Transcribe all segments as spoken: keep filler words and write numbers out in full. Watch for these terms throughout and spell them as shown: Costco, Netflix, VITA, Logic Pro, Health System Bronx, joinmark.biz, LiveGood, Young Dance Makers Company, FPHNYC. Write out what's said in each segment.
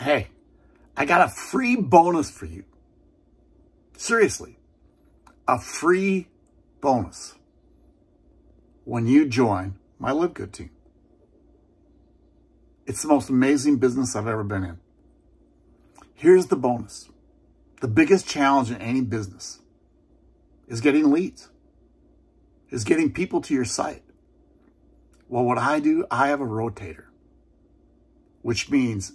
hey, I got a free bonus for you. Seriously, a free bonus when you join my LiveGood team. It's the most amazing business I've ever been in. Here's the bonus. The biggest challenge in any business is getting leads, is getting people to your site. Well, what I do, I have a rotator, which means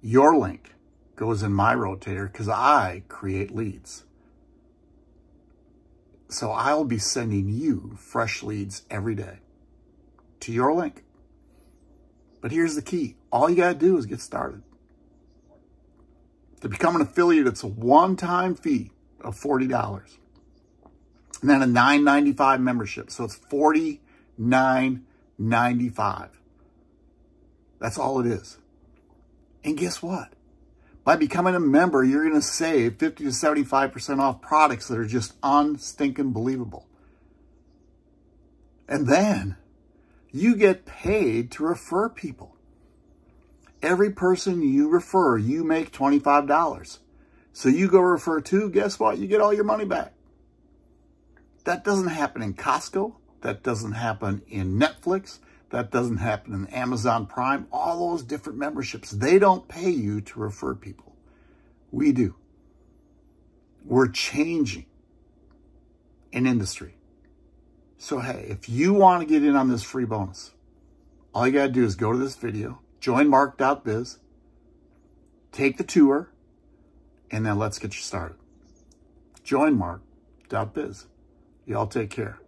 your link goes in my rotator because I create leads. So I'll be sending you fresh leads every day to your link. But here's the key. All you got to do is get started. To become an affiliate, it's a one-time fee of forty dollars. And then a nine ninety-five membership. So it's forty-nine ninety-five. That's all it is. And guess what? By becoming a member, you're going to save fifty to seventy-five percent off products that are just unstinking believable. And then you get paid to refer people. Every person you refer, you make twenty-five dollars. So you go refer two, guess what? You get all your money back. That doesn't happen in Costco. That doesn't happen in Netflix. That doesn't happen in Amazon Prime. All those different memberships. They don't pay you to refer people. We do. We're changing an industry. So, hey, if you want to get in on this free bonus, all you got to do is go to this video, join mark dot biz, take the tour, and then let's get you started. join mark dot biz. Y'all take care.